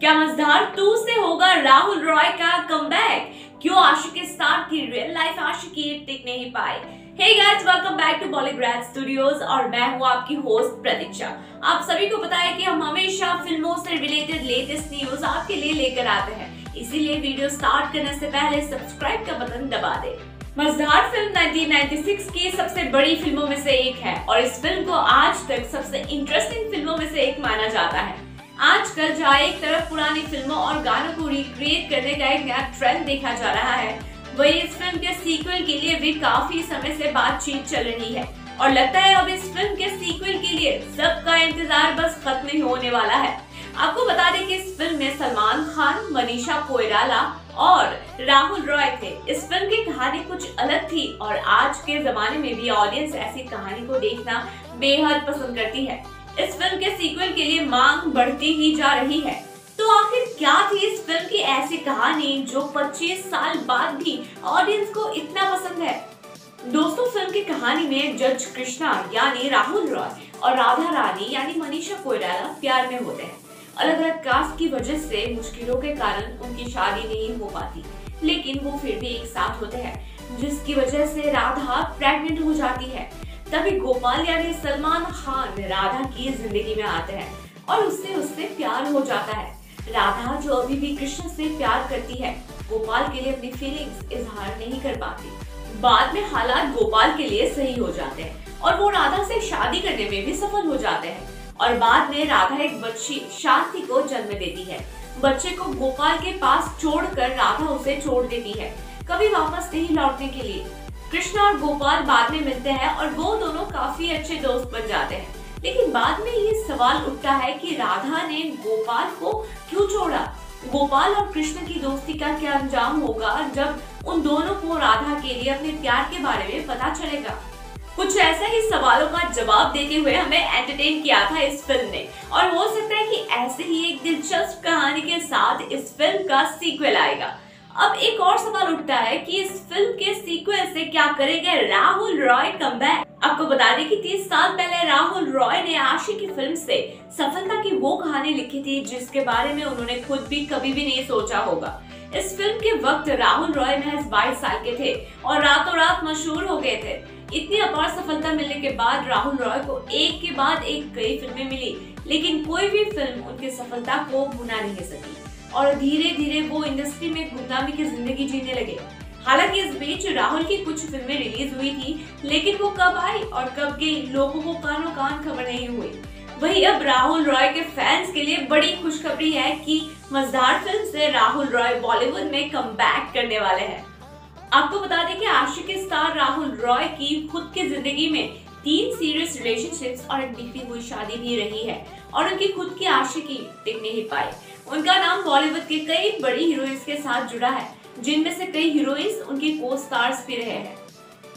क्या मझधार 2 से होगा राहुल रॉय का कमबैक? क्यों आशिकी स्टार की रियल लाइफ आशिकी टिक नहीं पाए? Hey guys, welcome back to Bollygrad studios और मैं हूं आपकी होस्ट प्रतीक्षा। आप सभी को पता है कि हम हमेशा फिल्मों से रिलेटेड लेटेस्ट न्यूज आपके लिए लेकर आते हैं, इसीलिए वीडियो स्टार्ट करने से पहले सब्सक्राइब का बटन दबा दे। मझधार फिल्म 1996 की सबसे बड़ी फिल्मों में से एक है और इस फिल्म को आज तक सबसे इंटरेस्टिंग फिल्मों में से एक माना जाता है। आजकल जहाँ एक तरफ पुरानी फिल्मों और गानों को रिक्रिएट करने का एक नया ट्रेंड देखा जा रहा है, वही इस फिल्म के सीक्वल के लिए भी काफी समय से बातचीत चल रही है और लगता है अब इस फिल्म के सीक्वल के लिए सबका इंतजार बस खत्म ही होने वाला है। आपको बता दें कि इस फिल्म में सलमान खान, मनीषा कोइराला और राहुल रॉय थे। इस फिल्म की कहानी कुछ अलग थी और आज के जमाने में भी ऑडियंस ऐसी कहानी को देखना बेहद पसंद करती है। इस फिल्म के सीक्वल के लिए मांग बढ़ती ही जा रही है। तो आखिर क्या थी इस फिल्म की ऐसी कहानी जो 25 साल बाद भी ऑडियंस को इतना पसंद है? दोस्तों, फिल्म की कहानी में जज कृष्णा यानी राहुल रॉय और राधा रानी यानी मनीषा कोइराला प्यार में होते हैं। अलग अलग कास्ट की वजह से मुश्किलों के कारण उनकी शादी नहीं हो पाती, लेकिन वो फिर भी एक साथ होते हैं, जिसकी वजह से राधा प्रेग्नेंट हो जाती है। तभी गोपाल यानी सलमान खान राधा की जिंदगी में आते हैं और उससे प्यार हो जाता है। राधा जो अभी भी कृष्ण से प्यार करती है, गोपाल के लिए अपनी फीलिंग्स इजहार नहीं कर पाती। बाद में हालात गोपाल के लिए सही हो जाते हैं और वो राधा से शादी करने में भी सफल हो जाते हैं और बाद में राधा एक बच्ची शांति को जन्म देती है। बच्चे को गोपाल के पास छोड़कर राधा उसे छोड़ देती है, कभी वापस नहीं लौटने के लिए। कृष्णा और गोपाल बाद में मिलते हैं और वो दोनों काफी अच्छे दोस्त बन जाते हैं, लेकिन बाद में ये सवाल उठता है कि राधा ने गोपाल को क्यों छोड़ा? गोपाल और कृष्ण की दोस्ती का क्या अंजाम होगा जब उन दोनों को राधा के लिए अपने प्यार के बारे में पता चलेगा? कुछ ऐसा ही सवालों का जवाब देते हुए हमें एंटरटेन किया था इस फिल्म ने और हो सकता है कि ऐसे ही एक दिलचस्प कहानी के साथ इस फिल्म का सीक्वल आएगा। अब एक और सवाल उठता है कि इस फिल्म के सीक्वल से क्या करेंगे राहुल रॉय कमबैक? आपको बता दें कि 30 साल पहले राहुल रॉय ने आशिकी फिल्म से सफलता की वो कहानी लिखी थी जिसके बारे में उन्होंने खुद भी कभी भी नहीं सोचा होगा। इस फिल्म के वक्त राहुल रॉय महज 22 साल के थे और रातों रात मशहूर हो गए थे। इतनी अपार सफलता मिलने के बाद राहुल रॉय को एक के बाद एक कई फिल्में मिली, लेकिन कोई भी फिल्म उनकी सफलता को भुना नहीं सकी और धीरे धीरे वो इंडस्ट्री में गुमनामी की जिंदगी जीने लगे। हालांकि इस बीच राहुल की कुछ फिल्में रिलीज हुई थी, लेकिन वो कब आई और कब गई लोगों को कानों कान खबर नहीं हुई। वही अब राहुल रॉय के फैंस के लिए बड़ी खुशखबरी है कि मझधार फिल्म से राहुल रॉय बॉलीवुड में कमबैक करने वाले हैं। आपको बता दें कि आशिकी स्टार राहुल रॉय की खुद की जिंदगी में 3 सीरियस रिलेशनशिप्स और एक बिखरी हुई शादी भी रही है और उनकी खुद की आशिकी टिक नहीं पाई। उनका नाम बॉलीवुड के कई बड़ी हीरोइंस के साथ जुड़ा है, जिनमें से कई हीरोइंस उनके को स्टार्स भी रहे हैं।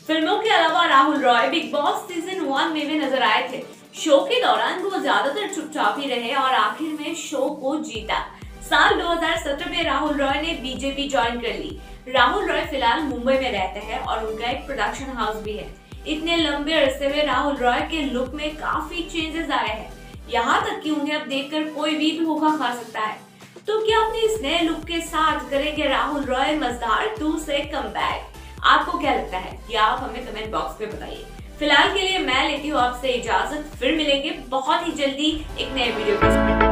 फिल्मों के अलावा Rahul Roy Bigg Boss season 1 में भी नजर आए थे। शो के दौरान वो ज्यादातर चुपचाप ही रहे और आखिर में शो को जीता। साल 2017 में राहुल रॉय ने बीजेपी ज्वाइन कर ली। राहुल रॉय फिलहाल मुंबई में रहते हैं और उनका एक प्रोडक्शन हाउस भी है। इतने लंबे अरसे में राहुल रॉय के लुक में काफी चेंजेस आए हैं, यहाँ तक कि उन्हें अब देखकर कोई भी धोखा खा सकता है। तो क्या अपने इस नए लुक के साथ करेंगे राहुल रॉय मझधार 2 से कमबैक? आपको क्या लगता है ये आप हमें कमेंट बॉक्स में बताइए। फिलहाल के लिए मैं लेती हूँ आपसे इजाजत, फिर मिलेंगे बहुत ही जल्दी एक नए वीडियो के साथ।